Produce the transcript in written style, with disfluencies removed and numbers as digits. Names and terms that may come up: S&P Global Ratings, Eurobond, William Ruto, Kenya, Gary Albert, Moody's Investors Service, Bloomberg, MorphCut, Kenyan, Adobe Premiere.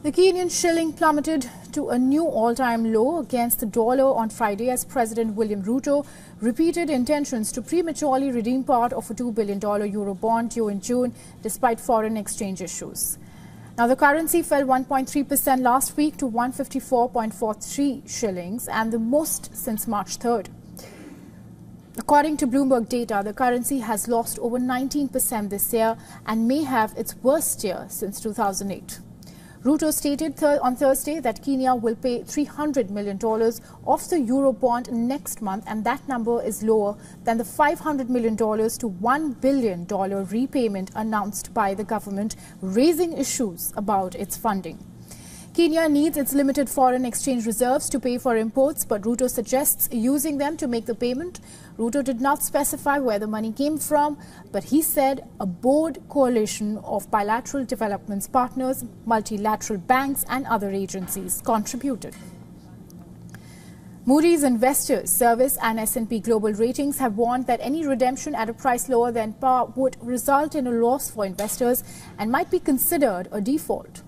The Kenyan shilling plummeted to a new all-time low against the dollar on Friday as President William Ruto repeated intentions to prematurely redeem part of a $2 billion Eurobond due in June despite foreign exchange issues. Now, the currency fell 1.3% last week to 154.43 shillings and the most since March 3rd. According to Bloomberg data, the currency has lost over 19% this year and may have its worst year since 2008. Ruto stated on Thursday that Kenya will pay $300 million off the Eurobond next month, and that number is lower than the $500 million to $1 billion repayment announced by the government, raising issues about its funding. Kenya needs its limited foreign exchange reserves to pay for imports, but Ruto suggests using them to make the payment. Ruto did not specify where the money came from, but he said a broad coalition of bilateral development partners, multilateral banks and other agencies contributed. Moody's Investors Service and S&P Global Ratings have warned that any redemption at a price lower than par would result in a loss for investors and might be considered a default.